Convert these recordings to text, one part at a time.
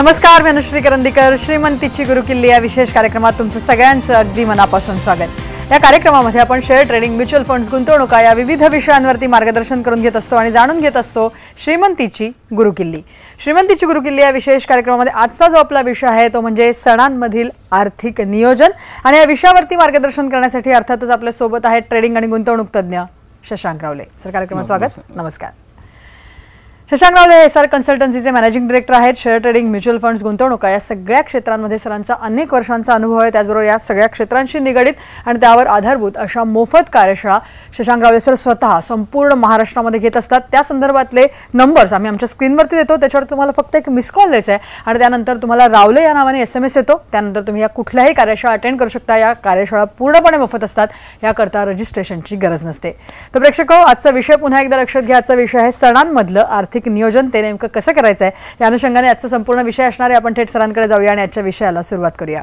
नमस्कार, मी अनुश्री करंदीकर. श्रीमंतीची गुरुकिल्ली या विशेष कार्यक्रमात तुमचं सगळ्यांचं अगदी मनापासून स्वागत. या कार्यक्रमामध्ये आपण शेअर ट्रेडिंग, म्युच्युअल फंड्स, गुंतवणूक या विविध विषयांवरती मार्गदर्शन करून घेत असतो आणि जाणून घेत असतो श्रीमंतीची गुरुकिल्ली. श्रीमंतीची गुरुकिल्ली या विशेष कार्यक्रमामध्ये आजचा जो आपला विषय आहे तो म्हणजे सणांमधील आर्थिक नियोजन. आणि या विषयावरती मार्गदर्शन करण्यासाठी अर्थातच आपल्या सोबत आहेत ट्रेडिंग आणि गुंतवणूक तज्ञ शशांक रावले सर. कार्यक्रमात स्वागत. नमस्कार. शशांक रावले हे SR कन्सल्टन्सीचे मॅनेजिंग डायरेक्टर आहेत. शेअर ट्रेडिंग, म्युच्युअल फंड्स, गुंतवणूक या सगळ्या क्षेत्रांमध्ये सरांचा अनेक वर्षांचा अनुभव आहे. त्याचबरोबर या सगळ्या क्षेत्रांशी निगडित आणि त्यावर आधारभूत अशा मोफत कार्यशाळा शशांक रावले सर स्वतः संपूर्ण महाराष्ट्रामध्ये घेत असतात. त्या संदर्भातले नंबर्स आम्ही आमच्या स्क्रीनवरती देतो. त्याच्यावर तुम्हाला फक्त एक मिस कॉल द्यायचा आहे आणि त्यानंतर तुम्हाला रावले या नावाने SMS येतो. त्यानंतर तुम्ही या कुठल्याही कार्यशाळा अटेंड करू शकता. या कार्यशाळा पूर्णपणे मोफत असतात. याकरता रजिस्ट्रेशनची गरज नसते. तर प्रेक्षको, आजचा विषय पुन्हा एकदा लक्षात घ्या. आजचा विषय आहे सणांमधलं आर्थिक नियोजन ते नेमकं कसं करायचं आहे. या अनुषंगाने आजचा संपूर्ण विषय असणार आहे. आपण थेट सरांकडे जाऊया आणि आजच्या विषयाला सुरुवात करूया.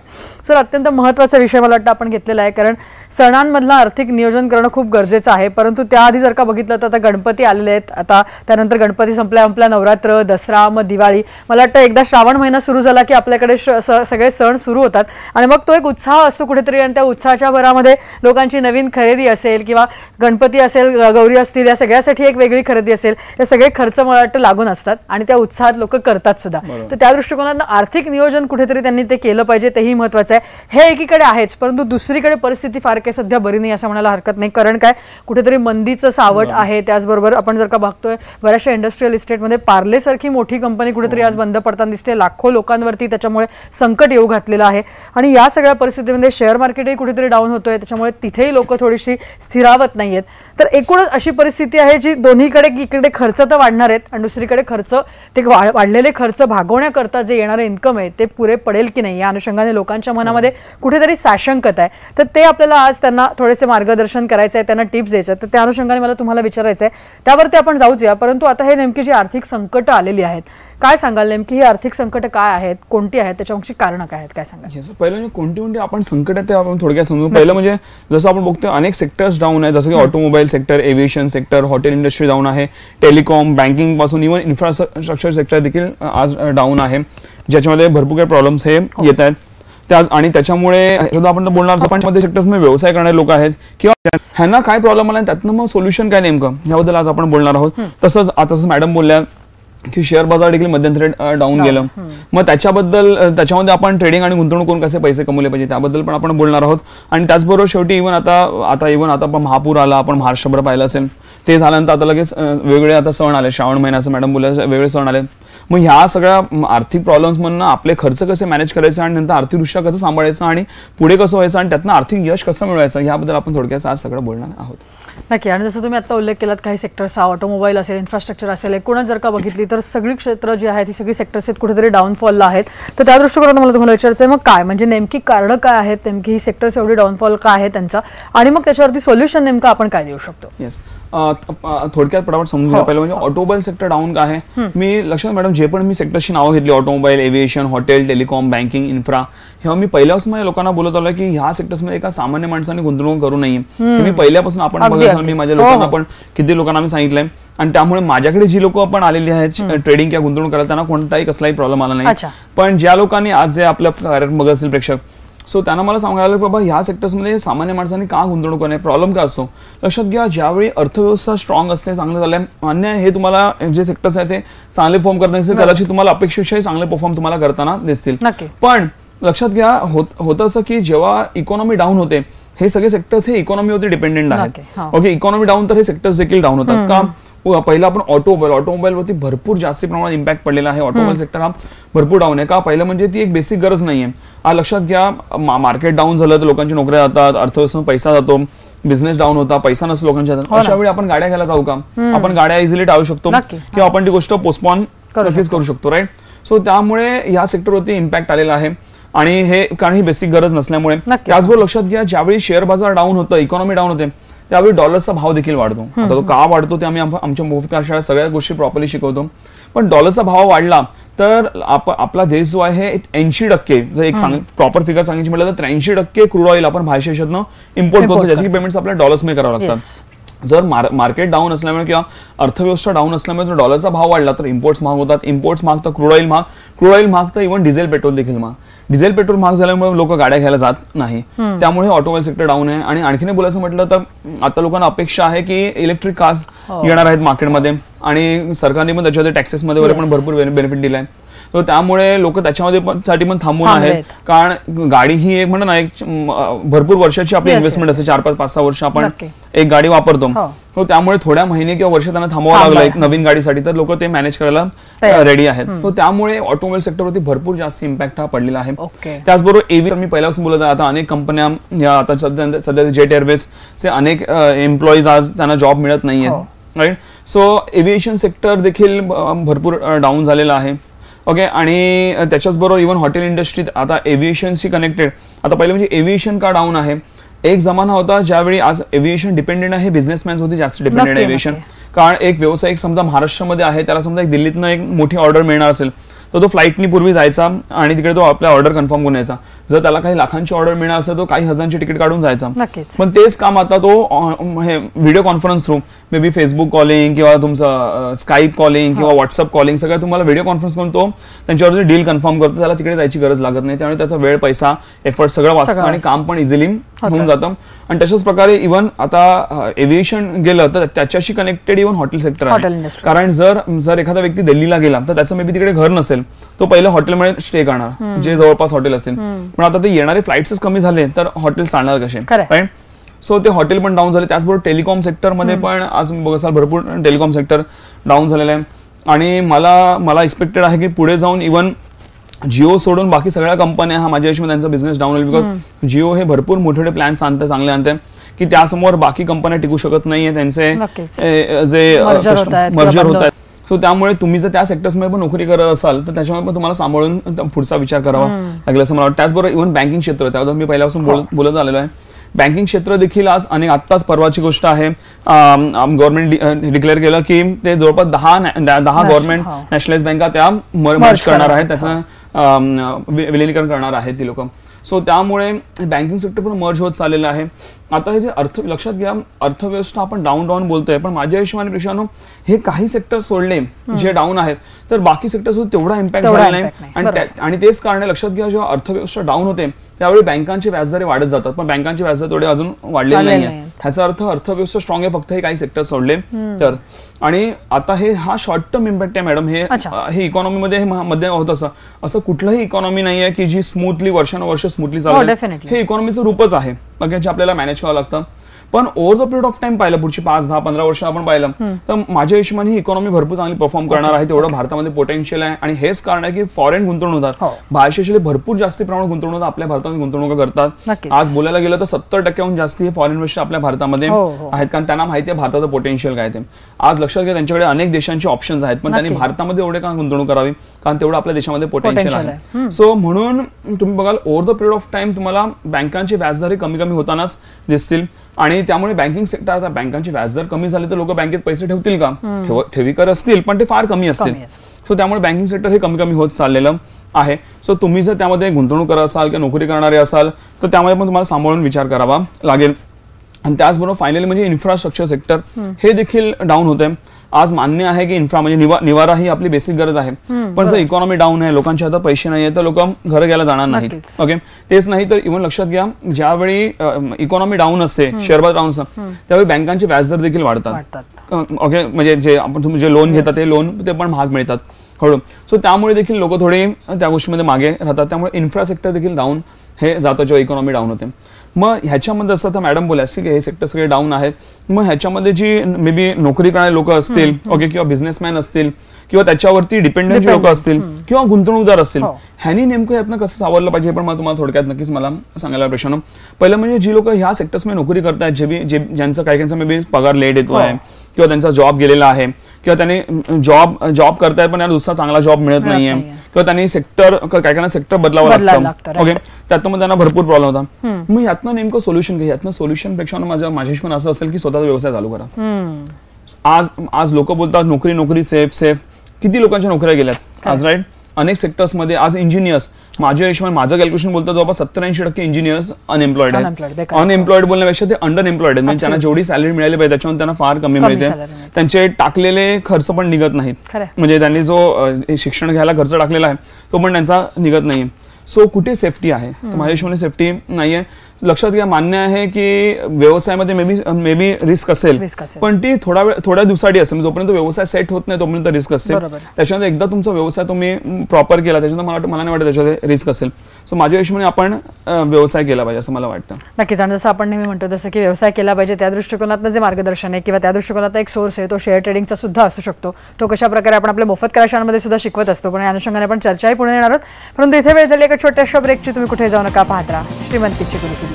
सर, अत्यंत महत्त्वाचा विषय मला वाटतं आपण घेतलेला आहे, कारण सणांमधलं आर्थिक नियोजन करणं खूप गरजेचं आहे. परंतु त्याआधी जर का बघितलं तर आता गणपती आलेले आहेत. आता त्यानंतर गणपती संपल्या नवरात्र, दसरा, मग दिवाळी. मला वाटतं एकदा श्रावण महिना सुरू झाला की आपल्याकडे सगळे सण सुरू होतात आणि मग तो एक उत्साह असतो कुठेतरी. आणि त्या उत्साहाच्या भरामध्ये लोकांची नवीन खरेदी असेल किंवा गणपती असेल, गौरी असतील, या सगळ्यासाठी एक वेगळी खरेदी असेल, या सगळे खर्च लागून असतात आणि त्या उत्साहात लोक करतात सुद्धा. तर त्या दृष्टिकोनातून आर्थिक नियोजन कुठेतरी त्यांनी ते केलं पाहिजे, तेही महत्वाचं आहे. हे एकीकडे आहेच, परंतु दुसरीकडे परिस्थिती फार काही सध्या बरी नाही असं म्हणायला हरकत नाही. कारण काय, कुठेतरी मंदीचं सावट आहे. त्याचबरोबर आपण जर का बघतोय बऱ्याचशा इंडस्ट्रियल इस्टेटमध्ये पार्ले सारखी मोठी कंपनी कुठेतरी आज बंद पडताना दिसते. लाखो लोकांवरती त्याच्यामुळे संकट येऊ घातलेलं आहे. आणि या सगळ्या परिस्थितीमध्ये शेअर मार्केटही कुठेतरी डाऊन होतोय, त्याच्यामुळे तिथेही लोक थोडीशी स्थिरावत नाहीयेत. तर एकूणच अशी परिस्थिती आहे जी दोन्हीकडे, इकडे खर्च तर वाढणार आहेत आणि दुसरीकडे खर्च, ते वाढलेले खर्च भागवण्याकरता जे येणारे इन्कम आहे ते पुरे पडेल की नाही, या अनुषंगाने लोकांच्या मनामध्ये कुठेतरी साशंकता आहे. तर ते आपल्याला आज त्यांना थोडेसे मार्गदर्शन करायचं आहे, त्यांना टिप्स द्यायचं. तर त्या अनुषंगाने मला तुम्हाला विचारायचं आहे, त्यावरती आपण जाऊच या. परंतु आता हे नेमकी जी आर्थिक संकटं आलेली आहेत, काय सांगाल नेमकी ही आर्थिक संकटं काय आहेत, कोणती आहेत, त्याच्याशी कारणं काय आहेत, काय सांगाल? पहिलं कोणती आपण संकट आहे ते आपण थोडक्यात समजू. पहिलं म्हणजे जसं आपण बघतो अनेक सेक्टर्स डाऊन आहे, जसं की automobile sector, aviation sector, hotel industry down आहे, टेलिकॉम, बँकिंग पासून इव्हन इन्फ्रास्ट्रक्चर सेक्टर देखील आज डाऊन आहे, ज्याच्यामध्ये भरपूर काही प्रॉब्लेम्स हे येत आहेत. आणि त्याच्यामुळे आपण बोलणार पण मध्ये सेक्टर्स मध्ये व्यवसाय करणारे लोक आहेत किंवा ह्यांना काय प्रॉब्लेम आला त्यातनं मग सोल्युशन काय नेमकं, याबद्दल आज आपण बोलणार आहोत. तसंच आता मॅडम बोलल्या की शेअर बाजार देखील मध्यंतरी डाऊन गेलं, मग त्याच्याबद्दल, त्याच्यामध्ये आपण ट्रेडिंग आणि गुंतवणूक करून कसे पैसे कमवले पाहिजे त्याबद्दल पण आपण बोलणार आहोत. आणि त्याचबरोबर शेवटी इव्हन आता महापूर आला, आपण महाराष्ट्रभर पाहिलं असेल. ते झाल्यानंतर आता लगेच वेगळे आता सण आले, श्रावण महिन्याचं मॅडम बोलल्या, वेगळे सण आले. मग ह्या सगळ्या आर्थिक प्रॉब्लेम्स म्हणून आपले खर्च कसे मॅनेज करायचे आणि नंतर आर्थिकदृष्ट्या कसं सांभाळायचं आणि पुढे कसं व्हायचं आणि त्यातनं आर्थिक यश कसं मिळवायचं, याबद्दल आपण थोडक्यात आज सगळं बोलणार आहोत. नक्की. आणि जसं तुम्ही आता उल्लेख केलात, काही सेक्टर्स, ऑटोमोबाईल असेल, इन्फ्रास्ट्रक्चर असेल, एकूणच जर का बघितली तर सगळी क्षेत्र जी आहेत, ही सगळी सेक्टर्स आहेत कुठेतरी डाऊनफॉलला आहेत. तर त्या दृष्टिकोनातून मला तुम्हाला विचारायचं आहे, मग काय म्हणजे नेमकी कारणं काय आहेत, नेमकी ही सेक्टर्स एवढी डाऊनफॉल का आहे त्यांचा, आणि मग त्याच्यावरती सोल्युशन नेमकं आपण काय देऊ शकतो? येस, थोडक्यात पटापट समजून घ्या. पहिलं म्हणजे ऑटोमोबाईल सेक्टर डाऊन का आहे. मी लक्षात मॅडम जे पण मी सेक्टरची नावं घेतली, automobile, aviation, hotel, telecom, banking, infra, ह्या मी पहिल्यापासून माझ्या लोकांना बोलत आलो की ह्या सेक्टर्समध्ये एका सामान्य माणसाने गुंतवणूक करू नये. मी पहिल्यापासून आपण बघा, मी माझ्या लोकांना पण किती लोकांना मी सांगितलंय. आणि त्यामुळे माझ्याकडे जी लोक आपण आलेली आहेत ट्रेडिंग किंवा गुंतवणूक करायला, त्यांना कोणताही कसलाही प्रॉब्लेम आला नाही. पण ज्या लोकांनी आज जे आपल्या कार्यक्रम बघत असतील प्रेक्षक, सो त्यांना मला सांगायला बाबा ह्या सेक्टर्समध्ये सामान्य माणसांनी का गुंतवणूक करणे, प्रॉब्लेम काय असतो. लक्षात घ्या, ज्यावेळी अर्थव्यवस्था स्ट्रॉंग असते, चांगलं झालंय मान्य आहे, हे तुम्हाला जे सेक्टर्स आहेत ते चांगले परफॉर्म करताना दिसतील, कदाचित तुम्हाला अपेक्षेपेक्षाही चांगले परफॉर्म तुम्हाला करताना दिसतील. पण लक्षात घ्या, होतं असं की जेव्हा इकॉनॉमी डाऊन होते, हे सगळे सेक्टर्स हे इकॉनॉमीवरती डिपेंडेंट आहेत. ओके, इकॉनॉमी डाऊन तर हे सेक्टर्स देखील डाऊन होतात का. पहिला आपण ऑटोमोबाईलवरती भरपूर जास्त प्रमाणात इम्पॅक्ट पडलेला आहे. ऑटोमोबाईल सेक्टर हा भरपूर डाऊन आहे का, पहिलं म्हणजे ती एक बेसिक गरज नाहीये. लक्षात घ्या, मार्केट डाऊन झालं तर लोकांच्या नोकऱ्या जातात, अर्थव्यवस्था पैसा जातो, बिझनेस डाऊन होता, पैसा नसतो लोकांच्या हातात. अशा वेळी आपण गाड्या घ्यायला जाऊ का, आपण गाड्या इझिली टाळू शकतो किंवा आपण ती गोष्ट पोस्टपॉन करू शकतो, राईट. सो त्यामुळे या सेक्टरवरती इम्पॅक्ट आलेला आहे आणि हे कारण ही बेसिक गरज नसल्यामुळे. त्याचबरोबर लक्षात घ्या, ज्यावेळी शेअर बाजार डाऊन होतं, इकॉनॉमी डाऊन होते, त्यावेळी डॉलरचा भाव देखील वाढतो. आता तो का वाढतो ते आम्ही आमच्या मोफत कार्यशाळेत सगळ्या गोष्टी प्रॉपरली शिकवतो. पण डॉलरचा भाव वाढला तर आपला देश जो आहे 80%, जर एक प्रॉपर फिगर सांगायची म्हटलं तर 83% क्रूड ऑइल आपण भारत देशातनं इम्पोर्ट करतो, ज्याची पेमेंट्स आपल्याला डॉलर्समध्ये करावं लागतात. जर मार्केट डाऊन असल्यामुळे किंवा अर्थव्यवस्था डाऊन असल्यामुळे जर डॉलरचा भाव वाढला तर इम्पोर्ट्स महाग होतात, इम्पोर्ट्स महाग तर क्रूड ऑइल महाग तर इव्हन डिझेल पेट्रोल देखील महाग. डिझेल पेट्रोल महाग झाल्यामुळे लोक गाड्या घ्यायला जात नाही, त्यामुळे ऑटोमोबाईल सेक्टर डाऊन आहे. आणि आणखीने बोलायचं म्हटलं तर आता लोकांना अपेक्षा आहे की इलेक्ट्रिक कार्स येणार आहेत मार्केटमध्ये आणि सरकारने पण त्याच्यामध्ये टॅक्सेसमध्ये वगैरे पण भरपूर बेनिफिट दिलाय, तो त्यामुळे लोक त्याच्यासाठी पण थांबून आहेत. कारण गाडी ही एक म्हणतो ना एक भरपूर वर्षाची आपली इन्व्हेस्टमेंट असते, 4-5-6 वर्ष आपण एक गाडी वापरतो, तो त्यामुळे थोड्या महिने किंवा वर्ष त्यांना थांबावं लागलं एक नवीन गाडीसाठी, तर लोक ते मॅनेज करायला रेडी आहेत. तो त्यामुळे ऑटोमोबाईल सेक्टरवरती भरपूर जास्त इम्पॅक्ट हा पडलेला आहे. त्याचबरोबर एव्ही मी पहिल्यापासून बोलत आहे, आता अनेक कंपन्या या आता सध्या जेट एअरवेजचे अनेक एम्प्लॉईज आज त्यांना जॉब मिळत नाहीये, राईट. सो एव्हिएशन सेक्टर देखील भरपूर डाऊन झालेला आहे. ओके, आणि त्याच्याचबरोबर इव्हन हॉटेल इंडस्ट्री आता एव्हिएशनशी कनेक्टेड. आता पहिले म्हणजे एव्हिएशन का डाऊन आहे, एक जमाना होता ज्यावेळी आज एव्हिएशन डिपेंडेंट आहे, बिझनेसमॅन्स होते जास्त डिपेंडेंट एव्हिएशन. कारण एक व्यावसायिक समजा महाराष्ट्रामध्ये आहे, त्याला समजा एक दिल्लीतनं एक मोठी ऑर्डर मिळणार असेल तर तो फ्लाईटनी पूर्वी जायचा आणि तिकडे तो आपला ऑर्डर कन्फर्म करून यायचा. जर त्याला काही लाखांची ऑर्डर मिळणार असेल तर तो काही हजारांची तिकीट काढून जायचा. पण तेच काम आता तो video conference through, may be Facebook calling किंवा तुमचं स्काईप कॉलिंग किंवा व्हॉट्सअप कॉलिंग सगळं तुम्हाला व्हिडिओ कॉन्फरन्स करून तो त्यांच्यावर डील कन्फर्म करतो, त्याला तिकडे जायची गरज लागत नाही. त्यामुळे त्याचा वेळ, पैसा, एफर्ट सगळं वाचतं आणि काम पण इझिली होऊन जातं. आणि तशाच प्रकारे इव्हन आता एव्हिएशन गेलं तर त्याच्याशी कनेक्टेड इव्हन हॉटेल सेक्टर आहे. कारण जर एखादा व्यक्ती दिल्लीला गेला तर त्याचं मे बी तिकडे घर नसेल, तो पहिलं हॉटेलमध्ये स्टे करणार जे जवळपास हॉटेल असेल. पण आता ते येणारे फ्लाईट्सच कमी झाले तर हॉटेल चालणार कसे, राईट. सो ते हॉटेल पण डाऊन झाले. त्याचबरोबर टेलिकॉम सेक्टरमध्ये पण आज बघा असाल भरपूर टेलिकॉम सेक्टर डाऊन झालेलं आहे. आणि मला एक्सपेक्टेड आहे की पुढे जाऊन इव्हन जिओ सोडून बाकी सगळ्या कंपन्या हा माझ्या हिशोबाने त्यांचा बिझनेस डाऊन होईल. बिकॉज जिओ हे भरपूर मोठे मोठे प्लॅन्स आणतात, चांगले आणतात की त्यासमोर बाकी कंपन्या टिकू शकत नाहीये, त्यांचे जे मर्जर होत आहेत. सो त्यामुळे तुम्ही जर त्या सेक्टर्समध्ये पण नोकरी करत असाल तर त्याच्यामुळे पण तुम्हाला सांभाळून पुढचा विचार करावा लागेल असं मला वाटतं. त्याचबरोबर इव्हन बँकिंग क्षेत्र, त्याबद्दल मी पहिल्यापासून बोलत आलेलो आहे. बँकिंग क्षेत्र देखील आज आणि आत्ताच परवाची गोष्ट आहे, गव्हर्नमेंट डिक्लेअर केलं की ते जवळपास 10 गव्हर्नमेंट नॅशनलाइज बँका त्या मर्ज करणार आहेत, त्याचं विलीनीकरण करणार आहेत ती लोक. सो त्यामुळे बँकिंग सेक्टर पण मर्ज होत चाललेलं आहे. आता हे जे लक्षात घ्या, अर्थव्यवस्था आपण डाऊन बोलतोय, पण माझ्या हिशोबाने प्रेक्षकांनो हे काही सेक्टर सोडले जे डाऊन आहेत तर बाकी सेक्टर सुद्धा तेवढा इम्पॅक्ट झाला नाही. आणि तेच कारण लक्षात घ्या, जेव्हा अर्थव्यवस्था डाऊन होते त्यावेळी बँकांचे व्याजदर वाढत जातात, पण बँकांचे व्याजदर थोडे अजून वाढलेले नाहीये. ह्याचा अर्थ अर्थव्यवस्था स्ट्रॉंग आहे, फक्त हे काही सेक्टर सोडले तर. आणि आता हे हा शॉर्ट टर्म इम्पॅक्ट आहे मॅडम. हे इकॉनॉमीमध्ये मध्ये होत असं कुठलंही इकॉनॉमी नाहीये की जी स्मूथली वर्षानुवर्ष स्मूथली चालते. हे इकॉनॉमीचं रूपच आहे, बाकी आपल्याला मॅनेज करावं लागतं. पण over the period of time पाहिलं, पुढची 5-10-15 वर्ष आपण पाहिलं तर माझ्या हिशोबाने ही इकॉनॉमी भरपूर चांगली परफॉर्म करणार आहे. तेवढं भारतामध्ये पोटेन्शियल आहे आणि हेच कारण आहे की फॉरेन गुंतवणूक होतात, बाहेरचे भरपूर जास्त प्रमाणात गुंतवणूक आपल्या भारतामध्ये गुंतवणूक करतात. आज बोलायला गेलं तर 70%हून जास्त हे फॉरेन इन्व्हेस्टर आपल्या भारतामध्ये आहेत, कारण त्यांना माहिती आहे भारताचं पोटेन्शियल काय ते. आज लक्षात घ्या, त्यांच्याकडे अनेक देशांचे ऑप्शन्स आहेत, पण त्यांनी भारतामध्ये एवढे का गुंतवणूक करावी, कारण तेवढं आपल्या देशामध्ये पोटेन्शियल आहे. सो म्हणून तुम्ही बघाल over the period of time तुम्हाला बँकांचे व्याजदर कमी कमी होतानाच दिसतील. आणि त्यामुळे बँकिंग सेक्टर, आता बँकांचे व्याजदर कमी झाले तर लोक बँकेत पैसे ठेवतील का, ठेवीकर असतील पण ते फार कमी असतील. सो त्यामुळे बँकिंग सेक्टर हे कमी कमी होत चाललेलं आहे. सो तुम्ही जर त्यामध्ये गुंतवणूक करत असाल किंवा नोकरी करणारे असाल तर त्यामध्ये पण तुम्हाला सांभाळून विचार करावा लागेल. आणि त्याचबरोबर फायनली म्हणजे इन्फ्रास्ट्रक्चर सेक्टर हे देखील डाऊन होते. आज मान्य आहे की इन्फ्रा म्हणजे निवारा ही आपली बेसिक गरज आहे, पण जर इकॉनॉमी डाऊन आहे, लोकांच्या हातात पैसे नाही आहे तर लोक घर घ्यायला जाणार नाहीत. ओके, तेच नाही तर इव्हन लक्षात घ्या, ज्यावेळी इकॉनॉमी डाऊन असते, शेअर बाजार डाऊन असतं त्यावेळी बँकांचे व्याजदर देखील वाढतात. ओके, म्हणजे जे आपण तुम्ही जे लोन घेतात ते लोन ते पण महाग मिळतात हळू. सो त्यामुळे देखील लोक थोडे त्या गोष्टीमध्ये मागे राहतात, त्यामुळे इन्फ्रा सेक्टर देखील डाऊन हे जातं जेव्हा इकॉनॉमी डाऊन होते. मग ह्याच्यामध्ये असं तर मॅडम बोला की हे सेक्टर सगळे डाऊन आहेत, मग ह्याच्यामध्ये जी मे बी नोकरी करणारे लोक असतील, ओके, किंवा बिझनेसमॅन असतील किंवा त्याच्यावरती डिपेंडेंट लोक असतील किंवा गुंतवणूकदार असतील, ह्यांनी नेमकं यातनं कसं सावरलं पाहिजे पण मला तुम्हाला थोडक्यात नक्कीच मला सांगायला प्रश्न. पहिलं म्हणजे जी लोक ह्या सेक्टर्समध्ये नोकरी करतात, ज्यांचा काही काहींचा मे बी पगार लेट येतो आहे किंवा त्यांचा जॉब गेलेला आहे किंवा त्यांनी जॉब करतायत पण दुसरा चांगला जॉब मिळत नाहीये किंवा त्यांनी सेक्टर काय काय सेक्टर बदलावं लागतं. ओके, त्यातून त्यांना भरपूर प्रॉब्लेम होता. मग यातनं नेमकं सोल्युशन घ्या. यातनं सोल्युशन पेक्षा माझ्या हिशोबाने असं असेल की स्वतःचा व्यवसाय चालू करा. आज लोक बोलतात नोकरी सेफ. किती लोकांच्या नोकऱ्या गेल्यात आज, राईट. अनेक सेक्टर्समध्ये आज इंजिनियर्स माझ्या हिशोबाने माझं कॅल्क्युलेशन बोलतो जवळपास 70-80% इंजिनियर्स अनएम्प्लॉयड आहेत. अनएम्प्लॉयड बोलण्यापेक्षा ते अंडरएम्प्लॉयड आहेत, म्हणजे त्यांना जेवढी सॅलरी मिळाली पाहिजे त्याच्यातून त्यांना फार कमी मिळते. त्यांचे टाकलेले खर्च पण निघत नाहीत, म्हणजे त्यांनी जो शिक्षण घ्यायला खर्च टाकलेला आहे तो पण त्यांचा निघत नाही. सो कुठे सेफ्टी आहे? तर माझ्या हिशोबाने सेफ्टी नाहीये. लक्षात घ्या, मान्य आहे की व्यवसायामध्ये मे बी रिस्क असेल, पण ती थोड्या दिवसासाठी असेल. जोपर्यंत व्यवसाय सेट होत नाही तोपर्यंत रिस्क असेल. त्याच्यानंतर एकदा तुमचा व्यवसाय तुम्ही प्रॉपर केला त्याच्यानंतर मला नाही वाटत त्याच्यात रिस्क असेल. सो माझ्या हिशोबाने आपण व्यवसाय केला पाहिजे असं मला वाटतं. नक्कीच. आणि जसं आपण नेहमी म्हणतो तसं की व्यवसाय केला पाहिजे, त्या दृष्टिकोनातनं जे मार्गदर्शन आहे किंवा त्या दृष्टिकोनात एक सोर्स आहे तो शेअर ट्रेडिंगचा सुद्धा असू शकतो. तो कशा प्रकारे आपण आपल्या मोफत कार्यशाळांमध्ये सुद्धा शिकवत असतो, पण या अनुषंगाने आपण चर्चाही पुढे येणार आहोत. परंतु इथे वेळ झाली एका छोट्याशा ब्रेकची, तुम्ही कुठे जाऊ नका, पाहत राहा श्रीमंतीची गुरुकिल्ली.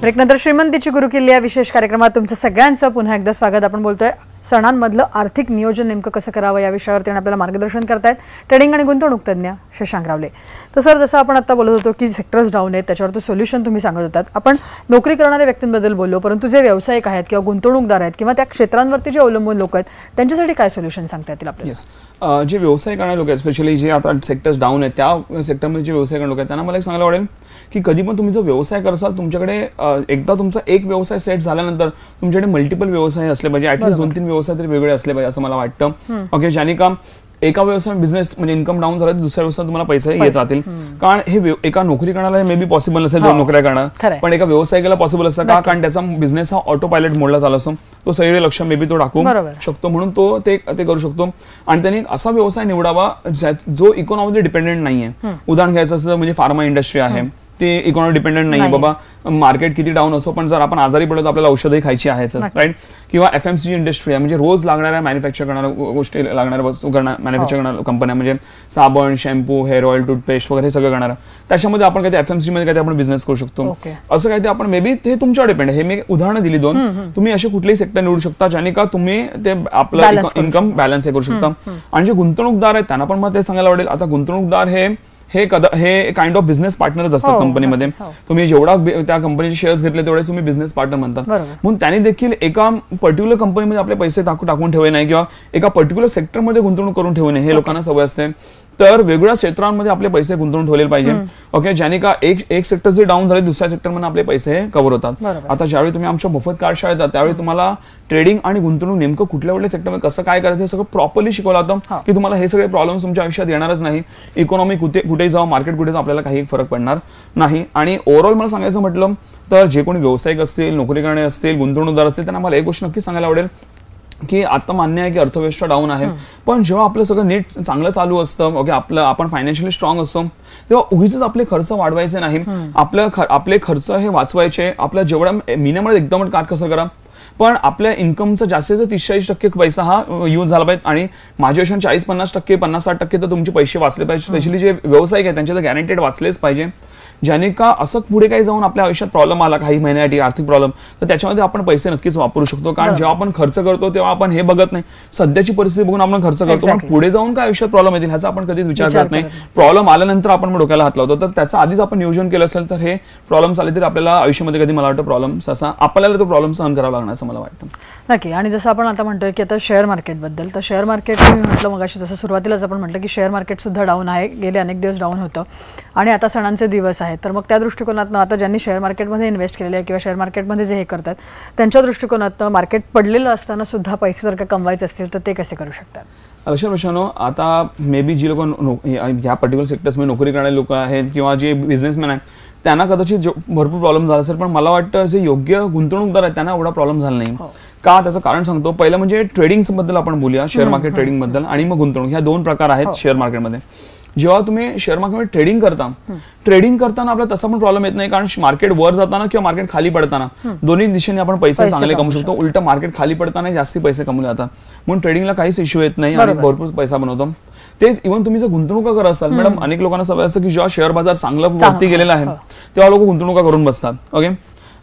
ब्रेकनंतर श्रीमंतीची गुरुकिल्ली या विशेष कार्यक्रमात तुमचं सगळ्यांचं पुन्हा एकदा स्वागत. आपण बोलतोय सणांमधलं आर्थिक नियोजन नेमकं कसं करावं या विषयावरती आपल्याला मार्गदर्शन करतायत ट्रेडिंग आणि गुंतवणूक तज्ञ शशांक रावले. तर सर, जसं आपण आता बोलत होतो की सेक्टर्स डाऊन आहेत त्याच्यावर तो सोल्युशन तुम्ही सांगत होतात. आपण नोकरी करणाऱ्या व्यक्तींबद्दल बोललो, परंतु जे व्यावसायिक आहेत किंवा गुंतवणूकदार आहेत किंवा त्या क्षेत्रांवरती जे अवलंबून लोक आहेत त्यांच्यासाठी काय सोल्युशन सांगता येतील आपल्याला? जे व्यवसाय करणारे लोक आहेत, स्पेशली जे आता सेक्टर्स डाऊन आहेत त्या सेक्टरमध्ये जे व्यवसाय करणारे लोक आहेत त्यांना मला एक सांगायला आवडेल की कधी पण तुम्ही जो व्यवसाय करसाल तुमच्याकडे एकदा तुमचा एक व्यवसाय सेट झाल्यानंतर तुमच्याकडे मल्टिपल व्यवसाय असले पाहिजे. ॲटलीस्ट 2-3 व्यवसाय तरी वेगळे असले पाहिजे असं मला वाटतं. ओके, ज्याने का एका व्यवसाय बिझनेस म्हणजे इन्कम डाऊन झाला दुसऱ्या व्यवसायात तुम्हाला पैसे येत राहतील. कारण हे एका नोकरी करण्याला मे बी पॉसिबल नसेल, दोन नोकऱ्या करणार, पण एका व्यवसायाला पॉसिबल असतं का? कारण त्याचा बिझनेस हा ऑटो पायलट मोडला झाला असतो, तो सगळे लक्ष मे बी तो टाकू शकतो, म्हणून तो ते करू शकतो. आणि त्यांनी असा व्यवसाय निवडावा जो इकॉनॉमीवर डिपेंडेंट नाहीये. उदाहरण घ्यायचं असं म्हणजे फार्मा इंडस्ट्री आहे, ते इकॉनॉमी डिपेंडेंट नाही. बाबा मार्केट किती डाऊन असो पण जर आपण आजारी पडलो तर आपल्याला औषधही खायची आहेच, राईट? किंवा FMCG इंडस्ट्री आहे, म्हणजे रोज लागणाऱ्या मॅन्युफॅक्चर करणाऱ्या गोष्टी लागणाऱ्या वस्तू मॅन्युफॅक्चर करणाऱ्या कंपन्या, म्हणजे साबण, शॅम्पू, हेअर ऑइल, टूथपेस्ट वगैरे सगळं करणार. त्याच्यामध्ये आपण काही FMCG मध्ये काही आपण बिझनेस करू शकतो. असं काही आपण मे बी ते तुमच्यावर डिपेंड आहे. हे मी उदाहरणं दिली दोन. तुम्ही असे कुठलेही सेक्टर निवडू शकता ज्याने का तुम्ही ते आपलं इन्कम बॅलन्स हे करू शकता. आणि जे गुंतवणूकदार आहेत त्यांना पण मग ते सांगायला आवडेल. आता गुंतवणूकदार हे काइंड ऑफ बिझनेस पार्टनरच असतात कंपनीमध्ये. तुम्ही जेवढा त्या कंपनीचे शेअर्स घेतले तेवढे तुम्ही बिझनेस पार्टनर म्हणतात. म्हणून त्यांनी देखील एका पर्टिक्युलर कंपनीमध्ये आपले पैसे टाकून ठेवले नाही किंवा एका पर्टिक्युलर सेक्टरमध्ये गुंतवणूक करून ठेवू नये, हे लोकांना सवय असते. तर वेगवेगळ्या क्षेत्रांमध्ये आपले पैसे गुंतवून ठेवले पाहिजे. ओके, ज्याने का एक सेक्टर जे डाऊन झाले दुसऱ्या सेक्टरमध्ये आपले पैसे कव्हर होतात. आता ज्यावेळी तुम्ही आमच्या मोफत कार्यशाळेत येतात त्यावेळी तुम्हाला ट्रेडिंग आणि गुंतवणूक नेमकं कुठल्या सेक्टरमध्ये कसं काय करायचं हे सगळं प्रॉपरली शिकवलं जातं की तुम्हाला हे सगळे प्रॉब्लेम्स तुमच्या आयुष्यात येणारच नाही. इकॉनॉमी कुठे जाऊ, मार्केट कुठे जाऊ, आपल्याला काही फरक पडणार नाही. आणि ओव्हरऑल मला सांगायचं म्हटलं तर जे कोणी व्यावसायिक असतील, नोकरी करणारे असतील, गुंतवणूकदार असतील त्यांना मला एक गोष्ट नक्की सांगायला आवडेल की आता मान्य आहे की अर्थव्यवस्था डाऊन आहे, पण जेव्हा आपलं सगळं नीट चांगलं चालू असतं, ओके, आपण फायनान्शियली स्ट्रॉंग असतो, तेव्हा उगीच आपले खर्च वाढवायचे नाही. आपले खर्च हे वाचवायचे. आपल्या जेवढा मिनिमम एकदम काट कसं करा, पण आपल्या इन्कमचा जास्तीत 30-40% पैसा हा यूज झाला पाहिजे. आणि माझ्या हिशोबाने 40-50%, 50-60% तर तुमचे पैसे वाचले पाहिजे. स्पेशली जे व्यावसायिक आहेत त्यांचे तर गॅरंटेड वाचलेच पाहिजे, ज्याने का असं पुढे काही जाऊन आपल्या आयुष्यात प्रॉब्लेम आला काही महिन्यासाठी आर्थिक प्रॉब्लेम तर त्याच्यामध्ये आपण पैसे नक्कीच वापरू शकतो. कारण जेव्हा आपण खर्च करतो तेव्हा आपण हे बघत नाही, सध्याची परिस्थिती बघून आपण खर्च करतो, पण पुढे जाऊन काय आयुष्यात प्रॉब्लेम येतील ह्याचा आपण कधीच विचार करत नाही. प्रॉब्लेम आल्यानंतर आपण डोक्याला हात लावतो. तर त्याचं आधीच आपण नियोजन केलं असेल तर हे प्रॉब्लेम्स आले तरी आपल्याला आयुष्यामध्ये कधी मला वाटतं प्रॉब्लेम्स असा आपल्याला तो प्रॉब्लेम सहन करावा लागणार असं मला वाटतं. नक्की. आणि जसं आपण आता म्हणतोय की आता शेअर मार्केटबद्दल, तर शेअर मार्केट मी म्हटलं मग अशी जसं सुरुवातीलाच आपण म्हटलं की शेअर मार्केट सुद्धा डाऊन आहे, गेले अनेक दिवस डाऊन होतं आणि आता सणांचे दिवस आहेत. तर मग त्या दृष्टिकोनातनं आता ज्यांनी शेअर मार्केटमध्ये इन्व्हेस्ट केलेलं आहे किंवा शेअर मार्केटमध्ये जे हे करतात त्यांच्या दृष्टिकोनातनं मार्केट पडलेलं असताना सुद्धा पैसे जर का कमवायचे असतील तर ते कसे करू शकतात? अशा प्रश्नो आता मे बी जी लोक ह्या पर्टिक्युलर सेक्टर्समध्ये नोकरी करणारे लोक आहेत किंवा जे बिझनेसमॅन आहेत त्यांना कदाचित भरपूर प्रॉब्लेम झाला असेल, पण मला वाटतं जे योग्य गुंतवणूकदार आहेत त्यांना एवढा प्रॉब्लेम झाला नाही. का? त्याचं कारण सांगतो. पहिलं म्हणजे ट्रेडिंगबद्दल आपण बोलूया, शेअर मार्केट ट्रेडिंगबद्दल आणि मग गुंतवणूक, ह्या दोन प्रकार आहेत शेअर मार्केटमध्ये. जेव्हा तुम्ही शेअर मार्केटमध्ये ट्रेडिंग करताना आपल्याला तसा पण प्रॉब्लेम येत नाही, कारण मार्केट वर जाताना किंवा मार्केट खाली पडताना दोन्ही दिशेने आपण पैसे चांगले कमवू शकतो. उलट मार्केट खाली पडताना जास्त पैसे कमवले जातात, म्हणून ट्रेडिंगला काहीच इश्यू येत नाही आणि भरपूर पैसा बनवतो. तेच इव्हन तुम्ही जर गुंतवणूक करत असाल, मॅडम, अनेक लोकांना सवय असतं की जेव्हा शेअर बाजार चांगला वरती गेलेला आहे तेव्हा लोक गुंतवणुका करून बसतात. ओके,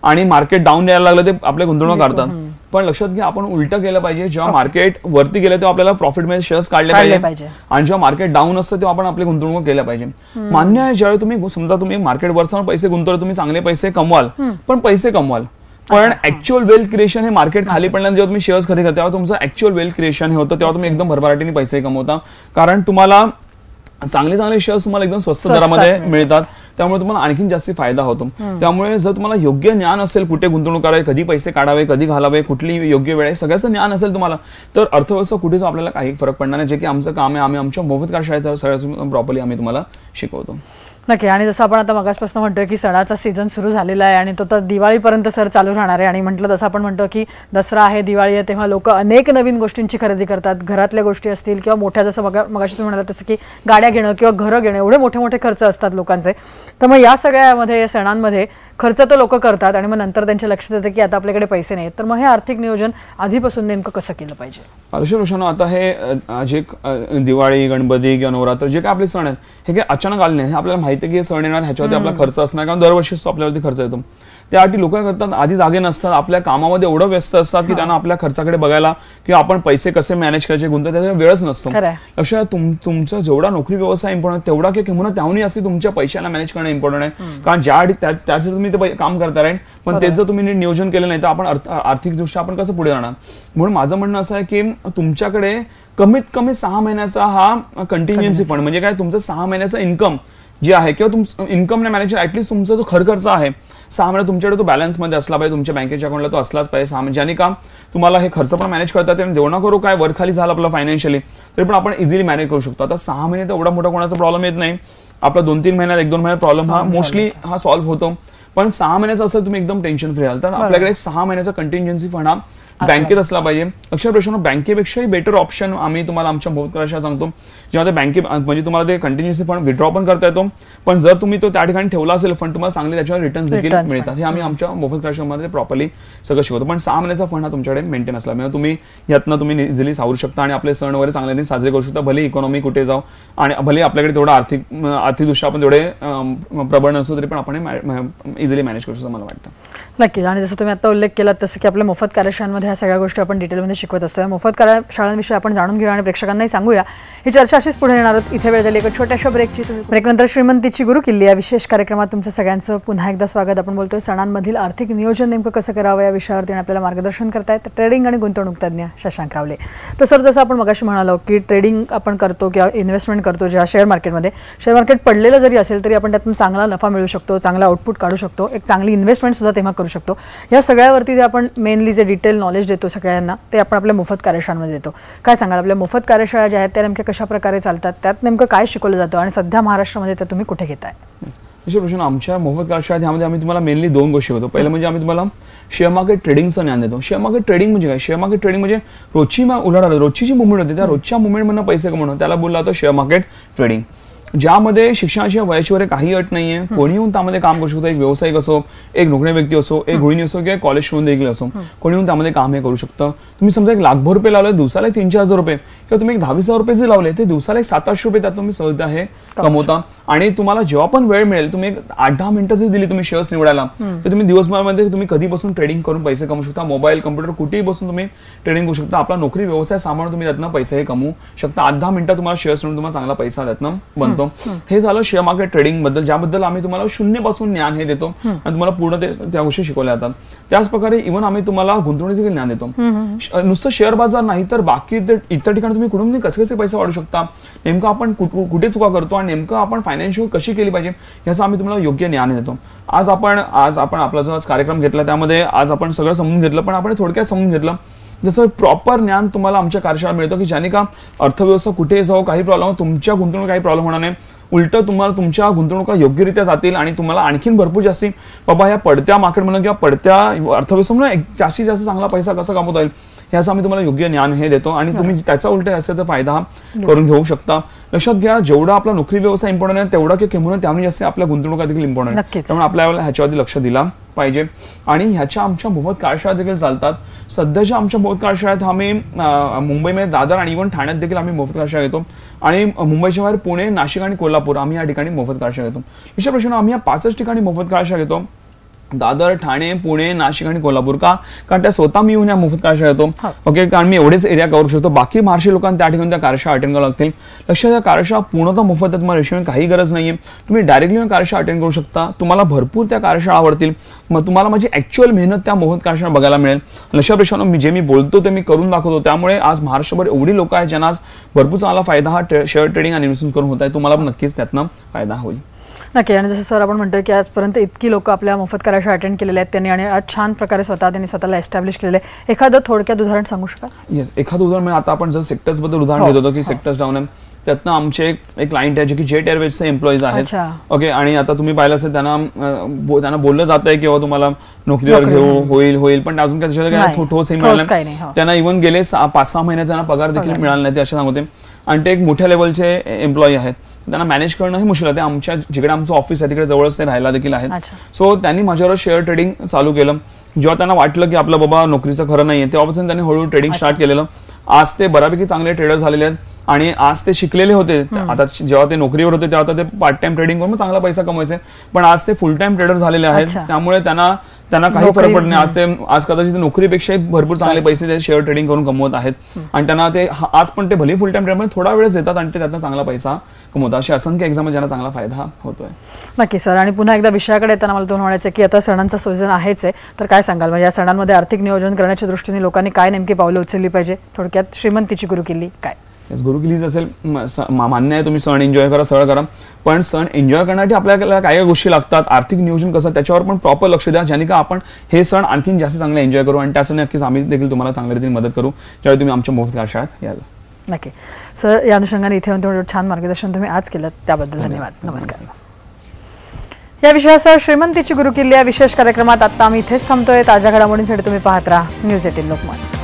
आणि मार्केट डाऊन यायला लागलं ते आपल्या गुंतवणूक करतात. पण लक्षात घ्या, आपण उलटं केलं पाहिजे. जेव्हा मार्केट वरती गेलं तेव्हा आपल्याला प्रॉफिट मध्ये शेअर्स काढले पाहिजे आणि जेव्हा मार्केट डाऊन असतं तेव्हा आपण आपली गुंतवणूक केल्या पाहिजे. मान्य आहे, ज्यावेळी तुम्ही समजा तुम्ही मार्केट वरचा पैसे गुंतवले, तुम्ही चांगले पैसे कमवाल, पण पैसे कमवाल, पण ऍक्च्युअल वेल्थ क्रिएशन हे मार्केट खाली पडल्यानंतर जेव्हा तुम्ही शेअर्स खरेदी करता तेव्हा तुमचं ऍक्च्युअल वेल्थ क्रिएशन हे होतं, तेव्हा तुम्ही एकदम भरभराटीने पैसे कमवता. कारण तुम्हाला चांगले चांगले शेअर्स तुम्हाला एकदम स्वस्त दरामध्ये मिळतात, त्यामुळे तुम्हाला आणखी जास्त फायदा होतो। त्यामुळे जर तुम्हाला योग्य ज्ञान असेल कुठे गुंतवणूक करावी, कधी पैसे काढावे, कधी घालावे, कुठली योग्य वेळ आहे, सगळ्याचं ज्ञान असेल तुम्हाला, तर अर्थव्यवस्था कुठेच आपल्याला काही फरक पडणार नाही। जे की आमचं काम आहे, आम्ही आमच्या मोफत कार्यशाळेचा सगळं प्रॉपर्ली आम्ही तुम्हाला शिकवतो। नक्की। आणि जसं आपण आता मगासपासून म्हणतोय की सणाचा सीजन सुरू झालेला आहे आणि तो तर दिवाळीपर्यंत सर चालू राहणार आहे, आणि म्हटलं तसं आपण म्हणतो की दसरा आहे, दिवाळी आहे, तेव्हा लोक अनेक नवीन गोष्टींची खरेदी करतात। घरातल्या गोष्टी असतील किंवा मोठ्या, जसं मगाशी तुम्ही म्हणाला तसं की गाड्या घेणं किंवा घरं घेणं, एवढे मोठे मोठे खर्च असतात लोकांचे। तर मग या सगळ्यामध्ये, या सणांमध्ये खर्च तर लोक करतात आणि मग नंतर त्यांच्या लक्षात येतं की आता आपल्याकडे पैसे नाहीत, तर मग हे आर्थिक नियोजन आधीपासून नेमकं कसं केलं पाहिजे? अर्षा रोशन, आता हे जे दिवाळी, गणपती किंवा नवरात्र जे काय आपले सण आहेत, हे काय अचानक आले नाही, आपल्याला माहिती की सण येणार, ह्याच्यावरती आपला खर्च असणार, कारण दरवर्षीच आपल्यावरती खर्च येतो। त्यासाठी लोक करतात, आधी जागे नसतात, आपल्या कामामध्ये एवढं व्यस्त असतात की त्यांना आपल्या खर्चाकडे बघायला किंवा आपण पैसे कसे मॅनेज करायचे, गुंतवण्याचा वेळच नसतो। लक्षात तुमचा जेवढा नोकरी व्यवसाय इम्पॉर्टंट तेवढा की किंवा त्याहूनही असं तुमच्या पैशाला मॅनेज करणं इम्पॉर्टंट आहे, कारण ज्याआधी त्यासाठी तुम्ही ते काम करता राहील, पण ते जर तुम्ही नियोजन केलं नाही तर आपण आर्थिकदृष्ट्या आपण कसं पुढे जाणार। म्हणून माझं म्हणणं असं आहे की तुमच्याकडे कमीत कमी 6 महिन्याचा हा कंटिन्युएन्सी फंड, म्हणजे काय तुमचं 6 महिन्याचा इन्कम जे आहे किंवा तुमचं इन्कम नाही मॅनेज, ऍटलीस्ट तुमचा जो खर्च आहे 6 महिने तुमच्याकडे तो बॅलन्समध्ये असला पाहिजे, तुमच्या बँकेच्या अकाउंटला तो असलाच पाहिजे 6 महिने, ज्याने का तुम्हाला हे खर्च पण मॅनेज करता येईल, देवणा करू काय वरखाली झालं आपलं फायनान्शियली तरी पण आपण इझिली मॅनेज करू शकतो। आता 6 महिने तर एवढा मोठा कोणाचा प्रॉब्लेम येत नाही, आपला 2-3 महिन्यात 1-2 महिन्यात प्रॉब्लेम हा मोस्टली हा सॉल्व्ह होतो, पण 6 महिन्याचा असं तुम्ही एकदम टेन्शन फ्री राहाल। तर आपल्याकडे 6 महिन्याचा कंटिन्जन्सी फंड हा बँकेत असला पाहिजे। लक्षात प्रश्न, बँकेपेक्षाही बेटर ऑप्शन आम्ही तुम्हाला आमच्या मोफत कार्यशाळेत सांगतो, ज्यामध्ये बँके म्हणजे तुम्हाला ते कंटिन्युअसली फंड विथड्रॉ पण करता येतो, पण जर तुम्ही तो त्या ठिकाणी ठेवला असेल फंड, तुम्हाला चांगले त्याच्यावर रिटर्न्स देखील मिळतात। हे आम्ही आमच्या मोफत कार्यशाळेमध्ये प्रॉपर्ली सगळं शिकवतो, पण 6 महिन्याचा फंड हा तुमच्याकडे मेंटेन असला म्हणजे तुम्ही यातनं तुम्ही इझिली सावरू शकता आणि आपले सण वगैरे चांगल्याने साजरे करू शकता, भले इकॉनॉमी कुठे जाऊ आणि भले आपल्याकडे तेवढा आर्थिकदृष्ट्या आपण तेवढे प्रबळ नसतो तरी पण आपण इझिली मॅनेज करू शकतो, मला वाटतं। नक्की। आणि जसं तुम्ही आता उल्लेख केला तसं की आपल्या मोफत कार्यशाळेमध्ये ह्या सगळ्या गोष्टी आपण डिटेलमध्ये शिकवत असतो। या मोफत कार्यशाळांविषयी आपण जाणून घेऊया आणि प्रेक्षकांनाही सांगूया। ही चर्चा अशीच पुढे येणार आहोत। इथे वेळ झाली एका छोट्याशा ब्रेकची, ब्रेकनंतर श्रीमंतीची गुरुकिल्ली या विशेष कार्यक्रमात तुमचं सगळ्यांचं पुन्हा एकदा स्वागत। आपण बोलतोय सणांमधील आर्थिक नियोजन नेमकं कसं करावं या विषयावरती आपल्याला मार्गदर्शन करतायत ट्रेडिंग आणि गुंतवणूक तज्ञ शशांक रावले। तर सर, जसं आपण मगाशी म्हणालो की ट्रेडिंग आपण करतो किंवा इन्व्हेस्टमेंट करतो ज्या शेअर मार्केटमध्ये, शेअर मार्केट पडलेलं जरी असेल तरी आपण त्यातून चांगला नफा मिळू शकतो, चांगला आउटपुट काढू शकतो, एक चांगली इन्व्हेस्टमेंट सुद्धा तेव्हा करू शकतो। या सगळ्यावरती जे आपण मेनली जे डिटेल नॉलेज देतो सगळ्यांना ते आपण आपल्या मोफत कार्यशाळांमध्ये देतो। काय सांगाल, आपल्या मोफत कार्यशाळा ज्या आहेत त्या नेमक्या कशा प्रकारे चालतात, त्यात नेमकं काय शिकवलं जातं आणि सध्या महाराष्ट्रामध्ये ते तुम्ही कुठे घेताय? प्रश्न, आमच्या मोफत कार्यशाळेत ह्यामध्ये आम्ही तुम्हाला मेनली 2 गोष्टी होतो। पहिलं म्हणजे आम्ही तुम्हाला शेअर मार्केट ट्रेडिंगचं ज्ञान देतो। शेअर मार्केट ट्रेडिंग म्हणजे काय? शेअर मार्केट ट्रेडिंग म्हणजे रोजची उलाढाल, रोजची जी मुवमेंट होते त्या रोजच्या मुवमेंटमधून पैसे कमवणं, त्याला बोललं जातं शेअर मार्केट ट्रेडिंग, ज्यामध्ये शिक्षणाशिवाय वयाची वगैरे काही अट नाहीये, कोणी येऊन त्यामध्ये काम करू शकतो। एक व्यावसायिक असो, एक नोकरी व्यक्ती असो, एक गृहिणी असो किंवा कॉलेज स्टुडंट देखील असो, कोणी येऊन त्यामध्ये काम हे करू शकतं। तुम्ही समजा 1,00,000 रुपये लावले दिवसाला 3,000-4,000 रुपये किंवा तुम्ही 10,000-20,000 रुपये जे लावले ते दिवसाला 700-800 रुपये त्यात तुम्ही सहज हे कमवता। आणि तुम्हाला जेव्हा पण वेळ मिळेल, तुम्ही 8-10 मिनिटं जरी दिली तुम्ही शेअर्स निवडायला, तर तुम्ही दिवसभरामध्ये तुम्ही कधी बसून ट्रेडिंग करून पैसे कमवू शकता। मोबाईल, कम्प्युटर कुठेही बसून तुम्ही ट्रेडिंग करू शकता। आपला नोकरी व्यवसाय सांभाळून तुम्ही त्यातनं पैसे कमवू शकता। 8-10 मिनिटं तुम्हाला शेअर्स निवडून तुम्हाला चांगला पैसा त्यातनं बनतो। हे झालं शेअर मार्केट ट्रेडिंग बद्दल, ज्याबद्दल आम्ही तुम्हाला शून्यापासून ज्ञान हे देतो आणि तुम्हाला पूर्ण त्या गोष्टी शिकवल्या जातात। त्याच प्रकारे इव्हन आम्ही तुम्हाला गुंतवणुकीचे ज्ञान देतो। नुसतं शेअर बाजार नाही तर बाकी इतर ठिकाणी तुम्ही कुठून कसे कसे पैसे वाढू शकता, नेमकं आपण कुठे चुका करतो आणि नेमकं आपण फायनान्शियल कशी केली पाहिजे याचं आम्ही तुम्हाला योग्य ज्ञान देतो। आज आपण आपला जो कार्यक्रम घेतला त्यामध्ये आज आपण सगळं समजून घेतलं, पण आपण थोडक्यात समजून घेतलं। जसं प्रॉपर ज्ञान तुम्हाला आमच्या कार्यशाळा मिळतो की ज्याने का अर्थव्यवस्था कुठे जाऊ काही प्रॉब्लेम, तुमच्या गुंतवणूक काही प्रॉब्लेम होणार नाही, उलट तुम्हाला तुमच्या गुंतवणुका योग्यरित्या जातील आणि तुम्हाला आणखीन भरपूर जास्त बाबा ह्या पडत्या मार्केटमधून किंवा पडत्या अर्थव्यवस्थेमुळे जास्तीत जास्त चांगला पैसा कसा कमवता येईल ह्याचं आम्ही तुम्हाला योग्य ज्ञान हे देतो आणि तुम्ही त्याचा उलट असल्याचा फायदा करून घेऊ शकता। लक्षात घ्या, जेवढा आपला नोकरी व्यवसाय इम्पॉर्टंट आहे तेवढा किंवा त्यामुळे जास्त आपल्या गुंतवणुका देखील इम्पॉर्टंट आहे, त्यामुळे आपल्याला ह्याच्यावरती लक्ष दिला पाहिजे। आणि ह्याच्या आमच्या मोफत कार्यशाळा देखील चालतात। सध्याच्या आमच्या मोफत कार्यशाळेत आम्ही मुंबईमध्ये, दादर आणि इव्हन ठाण्यात देखील आम्ही मोफत कार्यशाळा घेतो आणि मुंबईच्या बाहेर पुणे, नाशिक आणि कोल्हापूर आम्ही या ठिकाणी मोफत कार्यशाळा घेतो। विशेष प्रश्न, आम्ही या 5च ठिकाणी मोफत कार्यशाळा घेतो। दादर, ठाणे, पुणे, नाशिक आणि कोल्हापूर का कारण त्या स्वतः मी येऊन या मुफत कार्यशाळा येतो. ओके, कारण मी एवढेच एरिया कव्हर करतो. बाकी महाराष्ट्रीय लोकांना त्या ठिकाणी त्या कार्यशाळा अटेंड करावं लागतील. लक्षात घ्या, कार्यशाळा पूर्णतः मोफत आहेत. तुम्हाला रेशोने काही गरज नाहीये. तुम्ही डायरेक्टली या कार्यशाळा अटेंड करू शकता. तुम्हाला भरपूर त्या कार्यशाळा आवडतील. मग तुम्हाला माझी ऍक्च्युअल मेहनत त्या मोफत कार्यशाळा बघायला मिळेल. लक्षात घ्या, मी जे मी बोलतो ते मी करून दाखवतो. त्यामुळे आज महाराष्ट्रभर एवढी लोक आहेत ज्यांना आज भरपूर चांगला फायदा हा शेअर ट्रेडिंग आणि इन्व्हेस्टमेंट करून होत आहे. तुम्हाला पण नक्कीच त्यातनं फायदा होईल. नक्की. आणि जसं सर आपण म्हणतो की आजपर्यंत इतकी लोक आपल्या मोफत कार्यशाळा अटेंड केलेले आहेत त्यांनी, आणि आज छान प्रकारे त्यांनी स्वतःला एस्टॅब्लिश केलेले. एखादं थोडक्यात उदाहरण सांगू शकता? येस, एखादं उदाहरण म्हणजे आता आपण जर सेक्टर्स बद्दल उदाहरण घेत होतो की सेक्टर्स डाऊन आहे. त्यातनं आमचे एक क्लायंट आहे जे की जेट एअरवेजचे एम्प्लॉईज आहेत. ओके, आणि आता तुम्ही पाहिलं असेल त्यांना बोललं जात आहे किंवा तुम्हाला नोकरीवर घेऊ होईल पण अजून काही ठोस हे मिळालं नाही. त्यांना इव्हन गेले 5-6 महिन्यात त्यांना पगार देखील मिळाला नाही ते असे सांगते. आणि ते एक मोठ्या लेवलचे एम्प्लॉई आहेत, त्यांना मॅनेज करणं हे मुश्किल आहे. आमच्या जिकडे आमचं ऑफिस आहे तिकडे जवळच ते राहायला देखील आहेत. सो त्यांनी माझ्यावर शेअर ट्रेडिंग चालू केलं. जेव्हा त्यांना वाटलं की आपला बाबा नोकरीचं खरं नाहीये तेव्हापासून त्यांनी हळूहळू ट्रेडिंग स्टार्ट केलेलं. आज ते बऱ्यापैकी चांगले ट्रेडर झालेले आहेत आणि आज ते शिकलेले होते. आता जेव्हा ते नोकरीवर होते तेव्हा ते पार्ट टाइम ट्रेडिंग करून चांगला पैसा कमवायचे, पण आज ते फुल टाइम ट्रेडर झालेले आहेत. त्यामुळे त्यांना काही फरक पडत नाही. आज कदाचित नोकरीपेक्षाही भरपूर चांगले पैसे ते शेअर ट्रेडिंग करून कमवत आहेत. आणि त्यांना ते आज पण ते भले फुल टाइम ट्रेडर थोडा वेळच देतात आणि ते त्यातनं चांगला पैसा कमवतात. अशा असंख्य एक्झाम्पल ज्यांना चांगला फायदा होतोय. नक्की सर. आणि पुन्हा एकदा विषयाकडे येताना मला दोन म्हणायचं की आता सणांचा सीझन आहेच आहे, तर काय सांगाल म्हणजे या सणांमध्ये आर्थिक नियोजन करण्याच्या दृष्टीने लोकांनी काय नेमकी पावलं उचलली पाहिजे? थोडक्यात श्रीमंतीची गुरुकिल्ली काय? गुरुकिल्लीच असेल मान्य आहे, तुम्ही सण एन्जॉय करा, सरळ करा, पण सण एन्जॉय करण्यासाठी आपल्याला काय गोष्टी लागतात, आर्थिक नियोजन कसं त्याच्यावर पण प्रॉपर लक्ष द्या, ज्याने का आपण हे सण आणखी जास्त चांगले एन्जॉय करू आणि त्यासाठी नक्कीच आम्ही देखील तुम्हाला चांगल्या रीतीने मदत करू ज्यावेळी तुम्ही आमच्या मोफत कार्यशाळेत याल. नक्की सर, या अनुषंगाने इथे येऊन छान मार्गदर्शन तुम्ही आज केलं त्याबद्दल धन्यवाद. नमस्कार. या विषयासह श्रीमंतीची गुरुकिल्ली या विशेष कार्यक्रमात आता आम्ही इथेच थांबतोय. ताज्या घडामोडींसाठी तुम्ही पाहत राहा न्यूज 18 लोकमत.